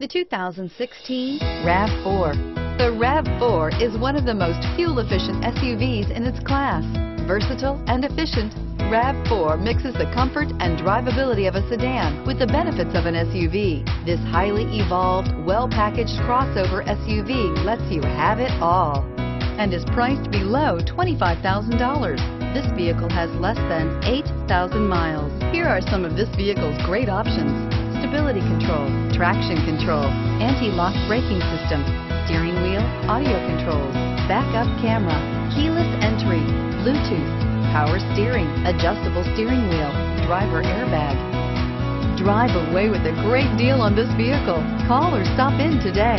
The 2016 RAV4. The RAV4 is one of the most fuel-efficient SUVs in its class. Versatile and efficient, RAV4 mixes the comfort and drivability of a sedan with the benefits of an SUV. This highly evolved, well-packaged crossover SUV lets you have it all and is priced below $25,000. This vehicle has less than 8,000 miles. Here are some of this vehicle's great options: stability control, traction control, anti-lock braking system, steering wheel audio controls, backup camera, keyless entry, Bluetooth, power steering, adjustable steering wheel, driver airbag. Drive away with a great deal on this vehicle. Call or stop in today.